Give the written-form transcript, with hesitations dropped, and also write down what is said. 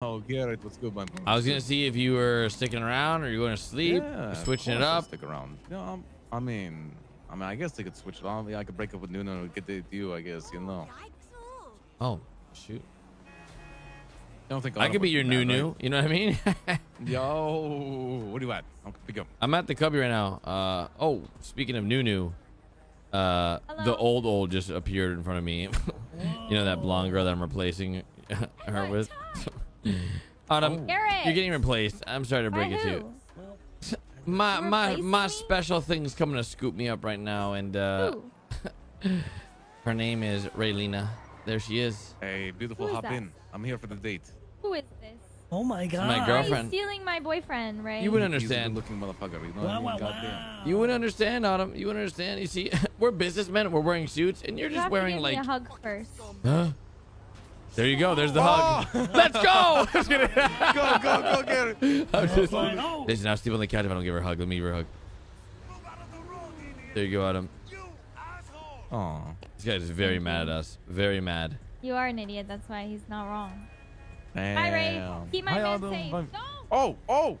Oh, Garrett, what's good, man? I was gonna see if you were sticking around or you going to sleep, yeah, switching it up. Stick around. No, I mean, I guess they could switch it on. Yeah, I could break up with Nunu and get to you, I guess, you know. Oh, shoot. I don't think I could be your Nunu. Right? You know what I mean? Yo, what do you at? I'll pick up. I'm at the cubby right now. Oh, speaking of Nunu, hello. The old just appeared in front of me. You know that blonde girl that I'm replacing her with. Autumn, you're getting replaced. I'm sorry to break it to you. My special thing's coming to scoop me up right now, and her name is Raylina. There she is. Hey, beautiful, hop in. I'm here for the date. Who is this? Oh my God! It's my girlfriend. He's stealing my boyfriend, right? You wouldn't understand. He's a good-looking motherfucker. You know what I mean? Wow. You wouldn't understand, Autumn. You wouldn't understand. You see, we're businessmen. We're wearing suits, and you're just wearing like. You have to give me a hug first. Huh? There you go. There's the hug. Let's go. Go, get it. I'm just listen, now Steve on the couch. If I don't give her a hug, let me give her a hug. There you go, Adam. Oh, this guy is very mad at us. Very mad. You are an idiot. That's why he's not wrong. Damn. Hi, Ray. Keep my man safe. Oh,